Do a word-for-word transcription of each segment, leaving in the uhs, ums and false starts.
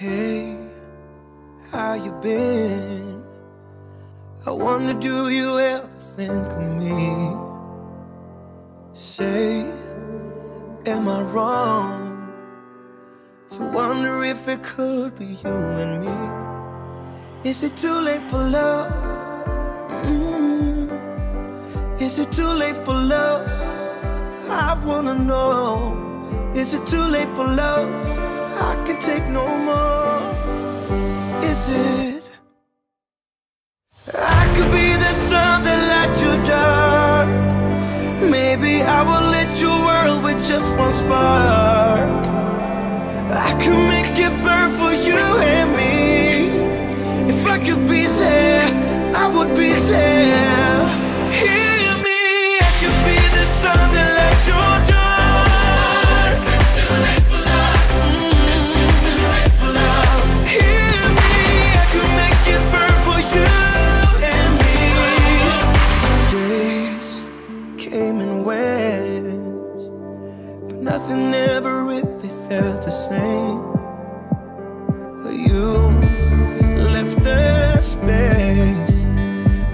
Hey, how you been? I wanna do you ever think of me? Say, am I wrong to wonder if it could be you and me? Is it too late for love? Mm-hmm. Is it too late for love? I wanna know. Is it too late for love? I can take no more. Is it? Maybe I will lit your world with just one spark. I could make it burn for you and me. If I could be there, I would be there. Hear me, I could be the sun that lights your dark. Is it too late for love? Is it too late for love? Hear me, I could make it burn for you and me. Days came and went, but nothing ever really felt the same. You left a space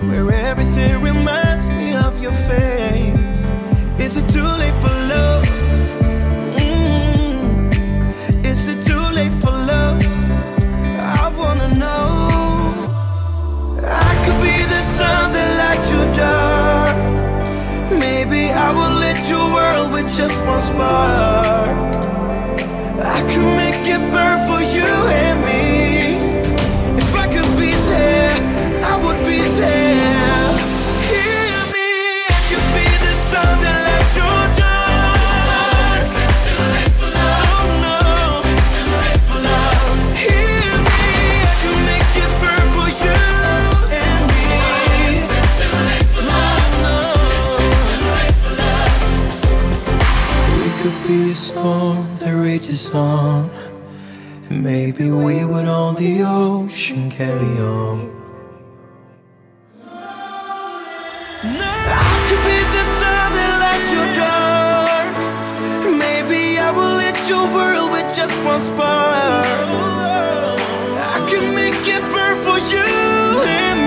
where everything reminds me of your face. Is it too late for love? Mm-hmm. Is it too late for love? I wanna know. I could be the sun that lights your dark. Maybe I will lit your world with just one spark. I could make it burn for you and me. If I could be there, I would be there. Hear me, I could be the sun that lights your dark. Is it too late for love? Oh no. Is it too late for love? Hear me, I could make it burn for you and me. Is it too late for love? Oh no. Could be a storm that rages on, and maybe we would on the ocean carry on. I could be the sun that lights your dark. Maybe I will lit your world with just one spark. I can make it burn for you and me.